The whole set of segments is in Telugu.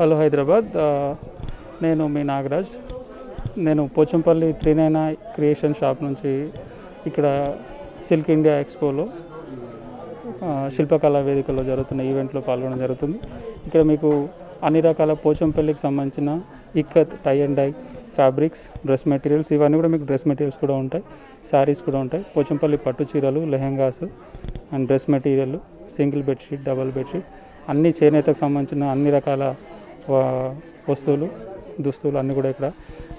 హలో హైదరాబాద్ నేను మీ నాగరాజ్ నేను పోచంపల్లి 399 క్రియేషన్ షాప్ నుంచి ఇక్కడ సిల్క్ ఇండియా ఎక్స్పోలో శిల్పకళా వేదికలో జరుగుతున్న ఈవెంట్లో పాల్గొనడం జరుగుతుంది ఇక్కడ మీకు అన్ని రకాల పోచంపల్లికి సంబంధించిన ikat tie and dye fabrics dress materials ఇవన్నీ కూడా మీకు డ్రెస్ మెటీరియల్స్ కూడా ఉంటాయి సారీస్ కూడా ఉంటాయి పోచంపల్లి పట్టు చీరలు lehengas and dress material single bedsheet double bedsheet అన్ని చేనేతకు సంబంధించిన అన్ని రకాల వస్తువులు దుస్తులు అన్నీ కూడా ఇక్కడ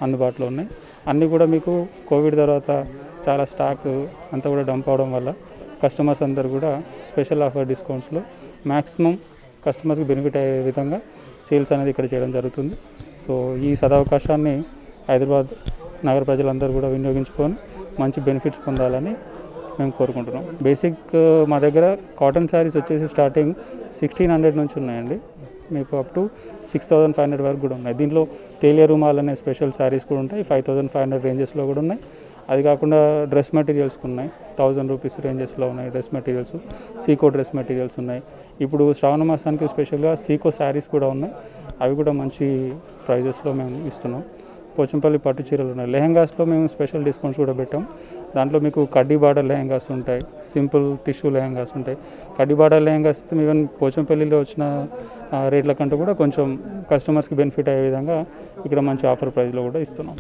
అందుబాటులో ఉన్నాయి అన్నీ కూడా మీకు కోవిడ్ తర్వాత చాలా స్టాక్ అంతా కూడా డంప్ అవడం వల్ల కస్టమర్స్ అందరూ కూడా స్పెషల్ ఆఫర్ డిస్కౌంట్స్లో మ్యాక్సిమం కస్టమర్స్కి బెనిఫిట్ అయ్యే విధంగా సేల్స్ అనేది ఇక్కడ చేయడం జరుగుతుంది సో ఈ సదవకాశాన్ని హైదరాబాద్ నగర ప్రజలందరూ కూడా వినియోగించుకొని మంచి బెనిఫిట్స్ పొందాలని మేము కోరుకుంటున్నాం బేసిక్ మా దగ్గర కాటన్ శారీస్ వచ్చేసి స్టార్టింగ్ 1600 నుంచి ఉన్నాయండి మీకు అప్ టు 6500 వరకు కూడా ఉన్నాయి దీంట్లో తేలియ రుమాల్ అనే స్పెషల్ శారీస్ కూడా ఉంటాయి 5500 రేంజెస్లో కూడా ఉన్నాయి అది కాకుండా డ్రెస్ మెటీరియల్స్ ఉన్నాయి 1000 రూపీస్ రేంజెస్లో ఉన్నాయి డ్రెస్ మెటీరియల్స్ సీకో డ్రెస్ మెటీరియల్స్ ఉన్నాయి ఇప్పుడు శ్రావణ మాసానికి స్పెషల్గా సీకో శారీస్ కూడా ఉన్నాయి అవి కూడా మంచి ప్రైజెస్లో మేము ఇస్తున్నాం పోచంపల్లి పట్టు చీరలు ఉన్నాయి లెహెంగాస్లో మేము స్పెషల్ డిస్కౌంట్స్ కూడా పెట్టాం దాంట్లో మీకు కడ్డీ బార్డర్ లెహెంగాస్ ఉంటాయి సింపుల్ టిష్యూ లెహెంగాస్ ఉంటాయి కడ్డీ బార్డర్ లెహెంగాస్ ఈవెన్ పోచంపల్లిలో వచ్చిన రేట్ల కంటే కూడా కొంచెం కస్టమర్స్కి బెనిఫిట్ అయ్యే విధంగా ఇక్కడ మంచి ఆఫర్ ప్రైస్లో కూడా ఇస్తున్నాం